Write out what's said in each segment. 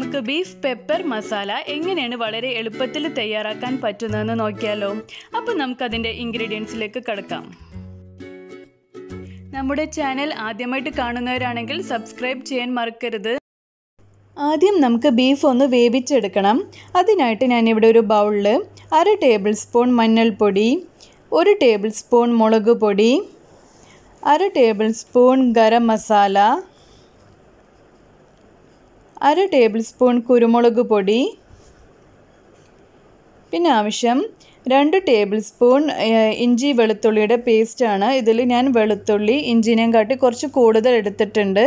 നമുക്ക് beef pepper masala എങ്ങനെയാണ് വളരെ എളുപ്പത്തിൽ തയ്യാറാക്കാൻ പറ്റുന്നതെന്ന് നോക്കിയാലോ. അപ്പോൾ നമുക്കതിൻ്റെ ഇൻഗ്രീഡിയൻസിലേക്ക് കടക്കാം. നമ്മുടെ ചാനൽ ആദ്യമായിട്ട് കാണുന്നവരാണെങ്കിൽ സബ്സ്ക്രൈബ് ചെയ്യാൻ മറക്കരുത്. ആദ്യം നമുക്ക് ബീഫ് ഒന്ന് വേവിച്ചെടുക്കണം. അതിനായിട്ട് ഞാനിവിടെ ഒരു ബൗളിൽ 1/2 ടേബിൾ സ്പൂൺ മഞ്ഞൾപ്പൊടി, 1 ടേബിൾ സ്പൂൺ മുളക് പൊടി, 1 tablespoon garam masala, 1 tablespoon കുരുമുളക് പൊടി, പിന്നെ ആവശ്യം 2 ടേബിൾ സ്പൂൺ ഇഞ്ചി വെളുത്തുള്ളിയുടെ പേസ്റ്റാണ്. ഇതിൽ ഞാൻ വെളുത്തുള്ളി ഇഞ്ചിനെയും കാട്ടി കുറച്ച് കൂടുതൽ എടുത്തിട്ടുണ്ട്.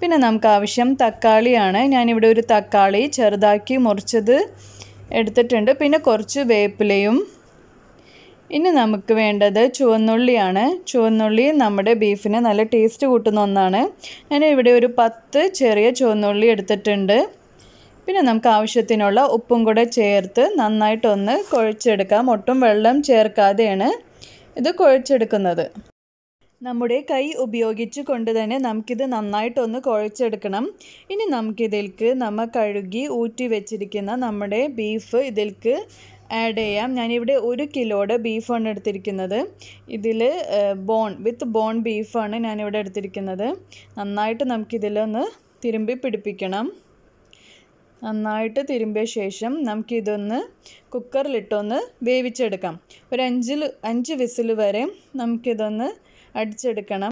പിന്നെ നമുക്ക് ആവശ്യം തക്കാളിയാണ്. ഞാനിവിടെ ഒരു തക്കാളി ചെറുതാക്കി മുറിച്ചത് എടുത്തിട്ടുണ്ട്. പിന്നെ കുറച്ച് വേപ്പിലയും. ഇനി നമുക്ക് വേണ്ടത് ചുവന്നുള്ളിയാണ്. ചുവന്നുള്ളി നമ്മുടെ ബീഫിന് നല്ല ടേസ്റ്റ് കൂട്ടുന്ന ഒന്നാണ്. ഞാൻ ഇവിടെ ഒരു 10 ചെറിയ ചുവന്നുള്ളി എടുത്തിട്ടുണ്ട്. പിന്നെ നമുക്ക് ആവശ്യത്തിനുള്ള ഉപ്പും കൂടെ ചേർത്ത് നന്നായിട്ടൊന്ന് കുഴച്ചെടുക്കാം. ഒട്ടും വെള്ളം ചേർക്കാതെയാണ് ഇത് കുഴച്ചെടുക്കുന്നത്. നമ്മുടെ കൈ ഉപയോഗിച്ച് കൊണ്ട് തന്നെ നമുക്കിത് നന്നായിട്ടൊന്ന് കുഴച്ചെടുക്കണം. ഇനി നമുക്കിതിലേക്ക് നമ്മൾ കഴുകി ഊറ്റി വെച്ചിരിക്കുന്ന നമ്മുടെ ബീഫ് ഇതിലേക്ക് ആഡ് ചെയ്യാം. ഞാനിവിടെ 1 കിലോയുടെ ബീഫാണ് എടുത്തിരിക്കുന്നത്. ഇതിൽ വിത്ത് ബോൺ ബീഫാണ് ഞാനിവിടെ എടുത്തിരിക്കുന്നത്. നന്നായിട്ട് നമുക്കിതിലൊന്ന് തിരുമ്പി പിടിപ്പിക്കണം. നന്നായിട്ട് തിരുമ്പിയ ശേഷം നമുക്കിതൊന്ന് കുക്കറിലിട്ടൊന്ന് വേവിച്ചെടുക്കാം. ഒരു 5 വിസിൽ വരെ നമുക്കിതൊന്ന് അടിച്ചെടുക്കണം.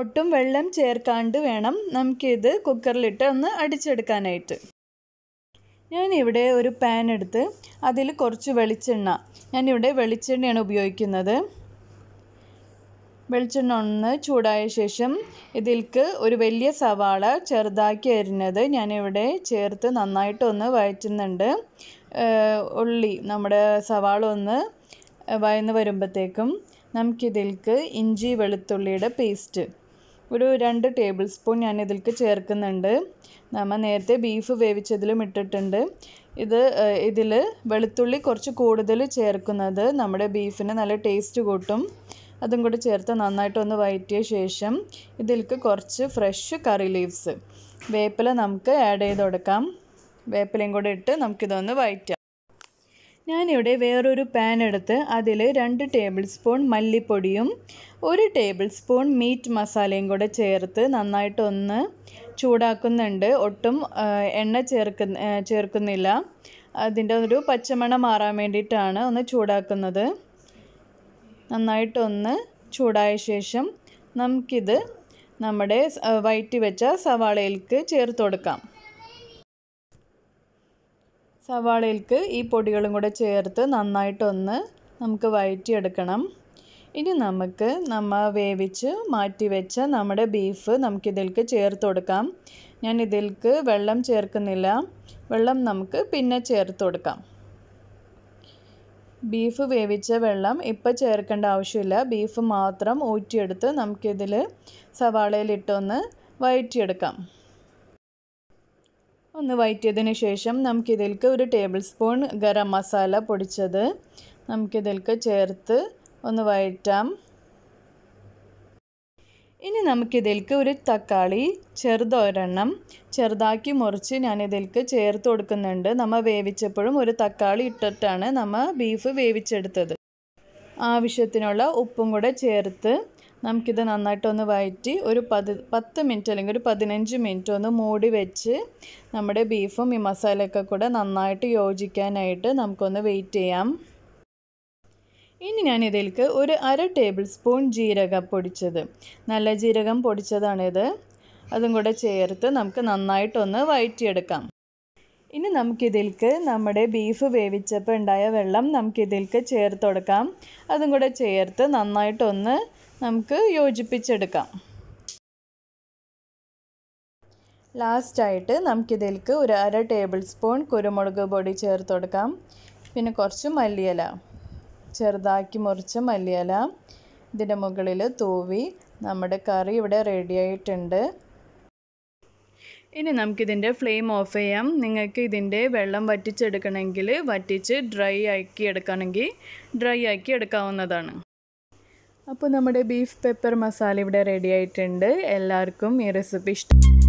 ഒട്ടും വെള്ളം ചേർക്കാണ്ട് വേണം നമുക്കിത് കുക്കറിലിട്ട് ഒന്ന് അടിച്ചെടുക്കാനായിട്ട്. ഞാനിവിടെ ഒരു പാൻ എടുത്ത് അതിൽ കുറച്ച് വെളിച്ചെണ്ണ, ഞാനിവിടെ വെളിച്ചെണ്ണയാണ് ഉപയോഗിക്കുന്നത്. വെളിച്ചെണ്ണ ഒന്ന് ചൂടായ ശേഷം ഇതിൽക്ക് ഒരു വലിയ സവാള ചെറുതാക്കി അരിഞ്ഞത് ഞാനിവിടെ ചേർത്ത് നന്നായിട്ടൊന്ന് വഴറ്റുന്നുണ്ട്. ഉള്ളി നമ്മുടെ സവാള ഒന്ന് വഴന്ന് വരുമ്പോഴത്തേക്കും നമുക്കിതിൽക്ക് ഇഞ്ചി വെളുത്തുള്ളിയുടെ പേസ്റ്റ് ഒരു 2 ടേബിൾ സ്പൂൺ ഞാനിതിൽക്ക് ചേർക്കുന്നുണ്ട്. നമ്മൾ നേരത്തെ ബീഫ് വേവിച്ചതിലും ഇട്ടിട്ടുണ്ട്. ഇതിൽ വെളുത്തുള്ളി കുറച്ച് കൂടുതൽ ചേർക്കുന്നത് നമ്മുടെ ബീഫിന് നല്ല ടേസ്റ്റ് കൂട്ടും. അതും കൂടി ചേർത്ത് നന്നായിട്ടൊന്ന് വഴറ്റിയ ശേഷം ഇതിൽക്ക് കുറച്ച് ഫ്രഷ് കറി ലീവ്സ്, വേപ്പില നമുക്ക് ആഡ് ചെയ്ത് കൊടുക്കാം. വേപ്പിലയും കൂടി ഇട്ട് നമുക്കിതൊന്ന് വഴറ്റാം. ഞാനിവിടെ വേറൊരു പാൻ എടുത്ത് അതിൽ 2 ടേബിൾ സ്പൂൺ മല്ലിപ്പൊടിയും 1 ടേബിൾ സ്പൂൺ മീറ്റ് മസാലയും കൂടെ ചേർത്ത് നന്നായിട്ടൊന്ന് ചൂടാക്കുന്നുണ്ട്. ഒട്ടും എണ്ണ ചേർക്കുന്നില്ല. അതിൻ്റെ ഒരു പച്ചമണം മാറാൻ വേണ്ടിയിട്ടാണ് ഒന്ന് ചൂടാക്കുന്നത്. നന്നായിട്ടൊന്ന് ചൂടായ ശേഷം നമുക്കിത് നമ്മുടെ വഴറ്റി വെച്ച സവാളയിലേക്ക് ചേർത്ത് കൊടുക്കാം. സവാളയിലേക്ക് ഈ പൊടികളും കൂടെ ചേർത്ത് നന്നായിട്ടൊന്ന് നമുക്ക് വഴറ്റിയെടുക്കണം. ഇനി നമുക്ക് വേവിച്ച് മാറ്റി വെച്ച നമ്മുടെ ബീഫ് നമുക്കിതിലേക്ക് ചേർത്ത് കൊടുക്കാം. ഞാൻ ഇതിലേക്ക് വെള്ളം ചേർക്കുന്നില്ല. വെള്ളം നമുക്ക് പിന്നെ ചേർത്ത് കൊടുക്കാം. ബീഫ് വേവിച്ച വെള്ളം ഇപ്പോൾ ചേർക്കേണ്ട ആവശ്യമില്ല. ബീഫ് മാത്രം ഊറ്റിയെടുത്ത് നമുക്കിതിൽ സവാളയിലിട്ടൊന്ന് വഴറ്റിയെടുക്കാം. ഒന്ന് വഴറ്റിയതിന് ശേഷം നമുക്കിതിലേക്ക് 1 ടേബിൾ സ്പൂൺ ഗരം മസാല പൊടിച്ചത് നമുക്കിതിലേക്ക് ചേർത്ത് ഒന്ന് വഴറ്റാം. ഇനി നമുക്കിതിലേക്ക് ഒരു തക്കാളി ചെറുതൊരെണ്ണം ചെറുതാക്കി മുറിച്ച് ഞാനിതിലേക്ക് ചേർത്ത് കൊടുക്കുന്നുണ്ട്. നമ്മൾ വേവിച്ചപ്പോഴും ഒരു തക്കാളി ഇട്ടിട്ടാണ് നമ്മൾ ബീഫ് വേവിച്ചെടുത്തത്. ആവശ്യത്തിനുള്ള ഉപ്പും കൂടെ ചേർത്ത് നമുക്കിത് നന്നായിട്ടൊന്ന് വഴറ്റി ഒരു 10 മിനിറ്റ് അല്ലെങ്കിൽ ഒരു 15 മിനിറ്റ് ഒന്ന് മൂടി വെച്ച് നമ്മുടെ ബീഫും ഈ മസാലയൊക്കെ കൂടെ നന്നായിട്ട് യോജിക്കാനായിട്ട് നമുക്കൊന്ന് വെയിറ്റ് ചെയ്യാം. ഇനി ഞാനിതിലേക്ക് ഒരു 1/2 ടേബിൾ സ്പൂൺ ജീരകം പൊടിച്ചത്, നല്ല ജീരകം പൊടിച്ചതാണിത്. അതും കൂടെ ചേർത്ത് നമുക്ക് നന്നായിട്ടൊന്ന് വഴറ്റിയെടുക്കാം. ഇനി നമുക്കിതിലേക്ക് നമ്മുടെ ബീഫ് വേവിച്ചപ്പോൾ ഉണ്ടായ വെള്ളം നമുക്കിതിലേക്ക് ചേർത്ത് കൊടുക്കാം. അതും കൂടെ ചേർത്ത് നന്നായിട്ടൊന്ന് നമുക്ക് യോജിപ്പിച്ചെടുക്കാം. ലാസ്റ്റായിട്ട് നമുക്കിതിലേക്ക് ഒരു 1/2 ടേബിൾ സ്പൂൺ കുരുമുളക് പൊടി ചേർത്ത് കൊടുക്കാം. പിന്നെ കുറച്ച് മല്ലിയില, ചെറുതാക്കി മുറിച്ച മല്ലിയില ഇതിൻ്റെ മുകളിൽ തൂവി നമ്മുടെ കറി ഇവിടെ റെഡിയായിട്ടുണ്ട്. ഇനി നമുക്കിതിൻ്റെ ഫ്ലെയിം ഓഫ് ചെയ്യാം. നിങ്ങൾക്ക് ഇതിൻ്റെ വെള്ളം വറ്റിച്ചെടുക്കണമെങ്കിൽ വറ്റിച്ച് ഡ്രൈ ആക്കി എടുക്കാവുന്നതാണ്. അപ്പോൾ നമ്മുടെ ബീഫ് പെപ്പർ മസാല ഇവിടെ റെഡിയായിട്ടുണ്ട്. എല്ലാവർക്കും ഈ റെസിപ്പി ഇഷ്ടം.